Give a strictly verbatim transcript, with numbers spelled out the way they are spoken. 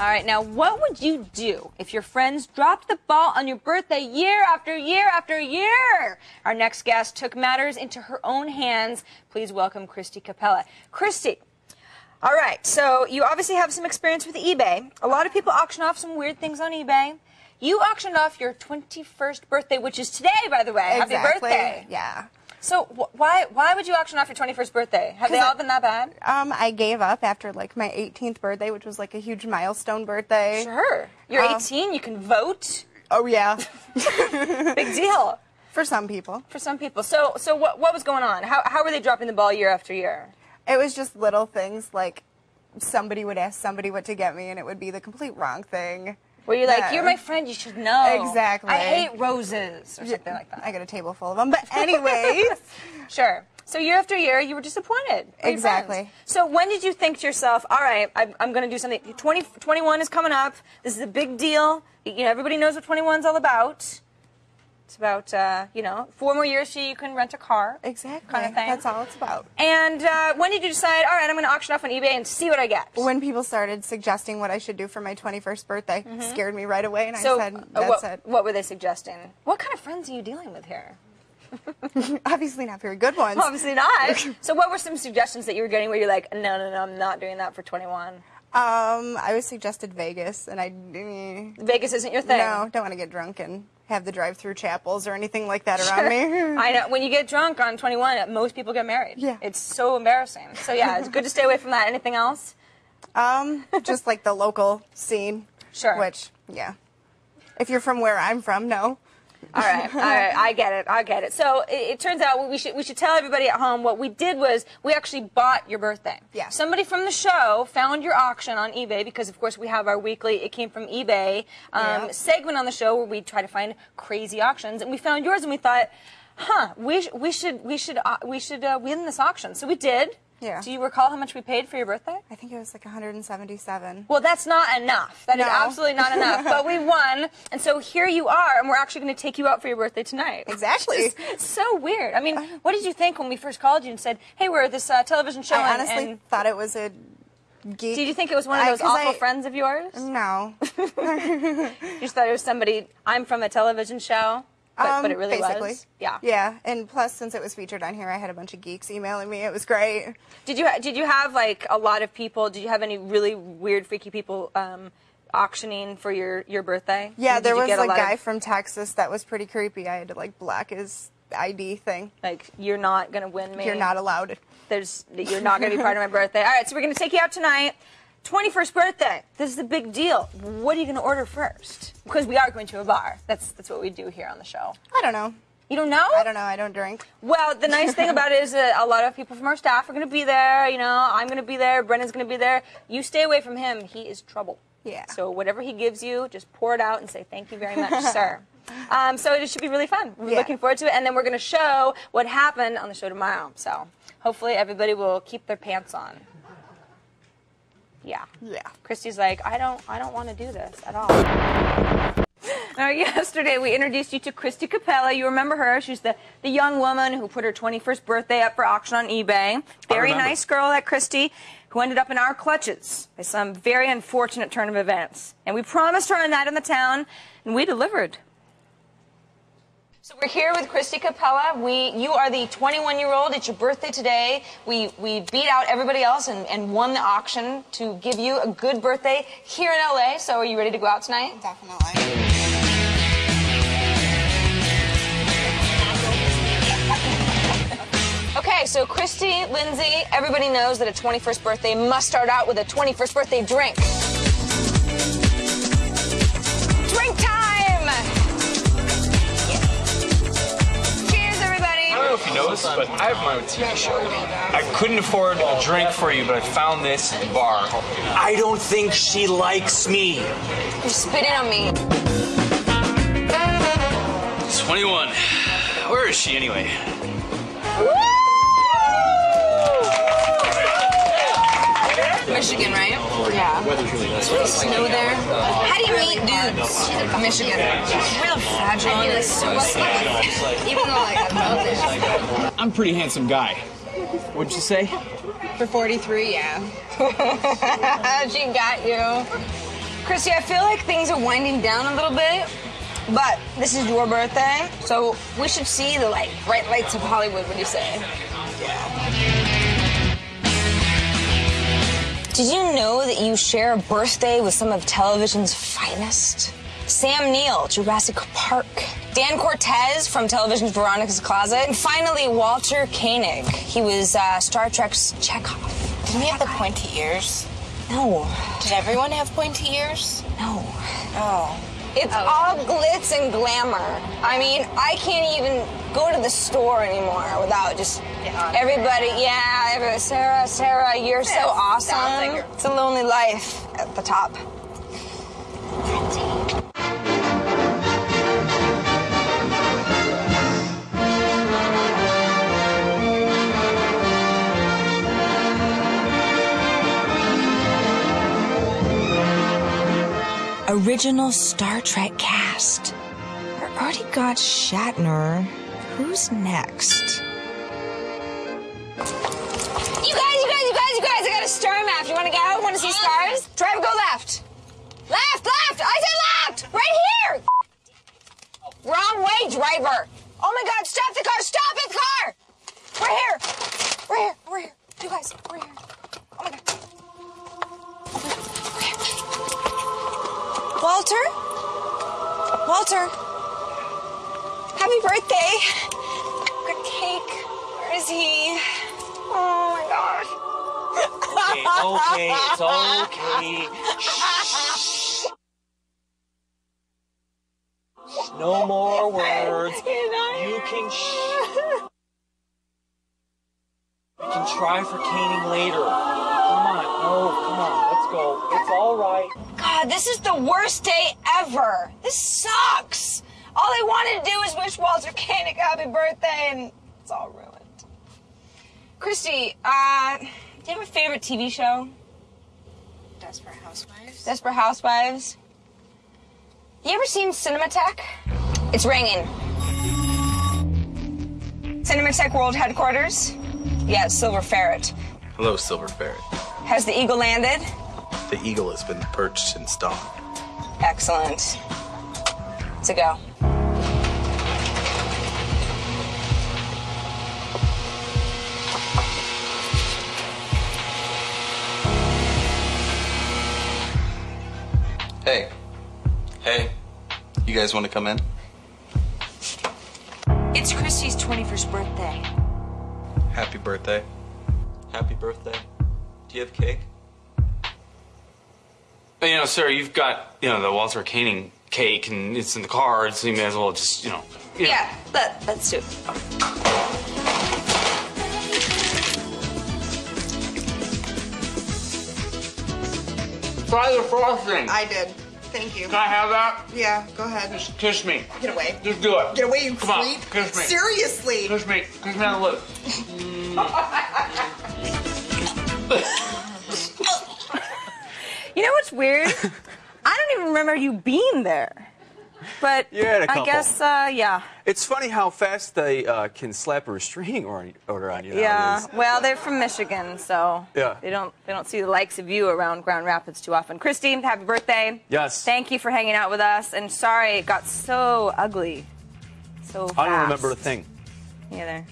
All right, now what would you do if your friends dropped the ball on your birthday year after year after year? Our next guest took matters into her own hands. Please welcome Kristy Kauppila. Kristy. All right, so you obviously have some experience with eBay. A lot of people auction off some weird things on eBay. You auctioned off your twenty-first birthday, which is today, by the way. Exactly. Happy birthday. Yeah. So wh why why would you auction off your twenty-first birthday? Have they all been that bad? Um, I gave up after, like, my eighteenth birthday, which was, like, a huge milestone birthday. Sure. You're um, eighteen, you can vote. Oh, yeah. Big deal. For some people. For some people. So so what, what was going on? How, how were they dropping the ball year after year? It was just little things, like somebody would ask somebody what to get me, and it would be the complete wrong thing. Where you're like, yeah. You're my friend, you should know. Exactly. I hate roses, or something like that. I got a table full of them. But anyways. Sure. So year after year, you were disappointed. Exactly. So when did you think to yourself, all right, I'm, I'm going to do something. twenty, twenty-one is coming up. This is a big deal. You know, everybody knows what twenty-one's all about. It's about, uh, you know, four more years so you can rent a car. Exactly. Kind of thing. That's all it's about. And uh, when did you decide, all right, I'm going to auction off on eBay and see what I get? When people started suggesting what I should do for my twenty-first birthday, mm-hmm. It scared me right away, and so, I said, that's uh, what, it. What were they suggesting? What kind of friends are you dealing with here? Obviously not very good ones. Obviously not. So what were some suggestions that you were getting where you're like, no, no, no, I'm not doing that for twenty-one? Um, I was suggested Vegas, and I... Vegas isn't your thing? No, don't want to get drunk and have the drive-through chapels or anything like that around sure. me. I know. When you get drunk on twenty-one, most people get married. Yeah. It's so embarrassing. So, yeah, it's good to stay away from that. Anything else? Um, just, like, the local scene. Sure. Which, yeah. If you're from where I'm from, no. All right, all right, I get it, I get it. So it, it turns out we should, we should tell everybody at home what we did was we actually bought your birthday. Yeah. Somebody from the show found your auction on eBay because, of course, we have our weekly It Came From eBay um, yeah. segment on the show where we try to find crazy auctions. And we found yours and we thought, huh, we, sh we should, we should, uh, we should uh, win this auction. So we did. Yeah. Do you recall how much we paid for your birthday? I think it was like one hundred seventy-seven. Well, that's not enough. That no. is absolutely not enough. But we won, and so here you are, and we're actually going to take you out for your birthday tonight. Exactly. So weird. I mean, what did you think when we first called you and said, "Hey, we're at this uh, television show"? I and, honestly and thought it was a geek. Did you think it was one of those I, awful I, friends of yours? No. You just thought it was somebody. I'm from a television show. But, um, but it really basically. was. Yeah. Yeah, and plus, since it was featured on here, I had a bunch of geeks emailing me. It was great. Did you ha did you have like a lot of people? Did you have any really weird, freaky people um, auctioning for your your birthday? Yeah, there was a, a guy of... from Texas that was pretty creepy. I had to like block his I D thing. Like, you're not gonna win me. You're not allowed. There's you're not gonna be part of my birthday. All right, so we're gonna take you out tonight. twenty-first birthday. This is a big deal. What are you going to order first? Because we are going to a bar. That's that's what we do here on the show. I don't know. You don't know? I don't know. I don't drink. Well, the nice thing about it is that a lot of people from our staff are going to be there. You know, I'm going to be there. Brennan's going to be there. You stay away from him. He is trouble. Yeah. So whatever he gives you, just pour it out and say thank you very much, sir. Um, so it should be really fun. We're yeah. looking forward to it. And then we're going to show what happened on the show tomorrow. So hopefully everybody will keep their pants on. Yeah. Yeah. Kristy's like, I don't I don't want to do this at all. Now, yesterday we introduced you to Kristy Kauppila. You remember her. She's the, the young woman who put her twenty-first birthday up for auction on eBay. Very nice girl, that Kristy, who ended up in our clutches by some very unfortunate turn of events. And we promised her a night in the town, and we delivered. So we're here with Kristy Kauppila. We, you are the twenty-one-year-old. It's your birthday today. We, we beat out everybody else and, and won the auction to give you a good birthday here in L A. So are you ready to go out tonight? Definitely. Okay, so Kristy, Lindsay, everybody knows that a twenty-first birthday must start out with a twenty-first birthday drink. Drink time! If you notice, but I have my own T V show. I couldn't afford a drink for you, but I found this bar. I don't think she likes me. You're spitting on me. twenty-one. Where is she anyway? Woo! Michigan, right? Yeah. It's really snow there. How do you meet dudes? Michigan. Real fragile. I mean, like, so what? Even though like, I'm melted. I'm a pretty handsome guy. What'd you say? For forty-three, yeah. She got you. Kristy, I feel like things are winding down a little bit, but this is your birthday, so we should see the like bright lights of Hollywood. What do you say? Yeah. Did you know that you share a birthday with some of television's finest? Sam Neill, Jurassic Park. Dan Cortez from television's Veronica's Closet. And finally, Walter Koenig. He was uh, Star Trek's Chekov. Didn't he have the pointy ears? No. Did everyone have pointy ears? No. Oh. It's oh. all glitz and glamour. I mean, I can't even go to the store anymore without just yeah, everybody, yeah, everybody, Sarah, Sarah, you're so awesome. Like it's a lonely life at the top. Original Star Trek cast. I already got Shatner. Who's next? You guys, you guys, you guys, you guys, I got a star map. You want to go? Want to see stars? Try to go left. Left, left! I said left! Right here! Wrong way, driver! Oh my god, stop the car! Stop it, car! We're here! We're here! We're here! You guys, we're here. Oh my god. Oh my god. We're here. Walter? Walter? Happy birthday! Good cake. Where is he? Oh my gosh. Okay, okay, it's okay. Shh. No more words. You can shh. You can try for caning later. Come on. Oh, come on. Let's go. It's all right. God, this is the worst day ever. This sucks. All I wanted to do is wish Walter Koenig a happy birthday, and it's all ruined. Kristy, uh, do you have a favorite T V show? Desperate Housewives. Desperate Housewives. You ever seen Cinematech? It's ringing. Cinematech World Headquarters? Yeah, it's Silver Ferret. Hello, Silver Ferret. Has the eagle landed? The eagle has been perched since dawn. Excellent. It's a go. Hey. Hey, you guys want to come in? It's Kristy's twenty-first birthday. Happy birthday. Happy birthday. Do you have cake? You know, sir, you've got, you know, the Walter Koenig cake, and it's in the car, so you may as well just, you know. You yeah, know. Let, let's do it. Try the frosting. I did. Thank you. Can I have that? Yeah, go ahead. Just kiss me. Get away. Just do it. Get away, you Come creep. On, kiss me. Seriously. Kiss me. Kiss me on the lips. You know what's weird? I don't even remember you being there. But You're at a couple. I guess, uh, yeah. It's funny how fast they uh, can slap a restraining order on you. Yeah, well, they're from Michigan, so yeah. they don't they don't see the likes of you around Grand Rapids too often. Kristy, happy birthday! Yes. Thank you for hanging out with us, and sorry it got so ugly, so fast. I don't remember a thing. Neither.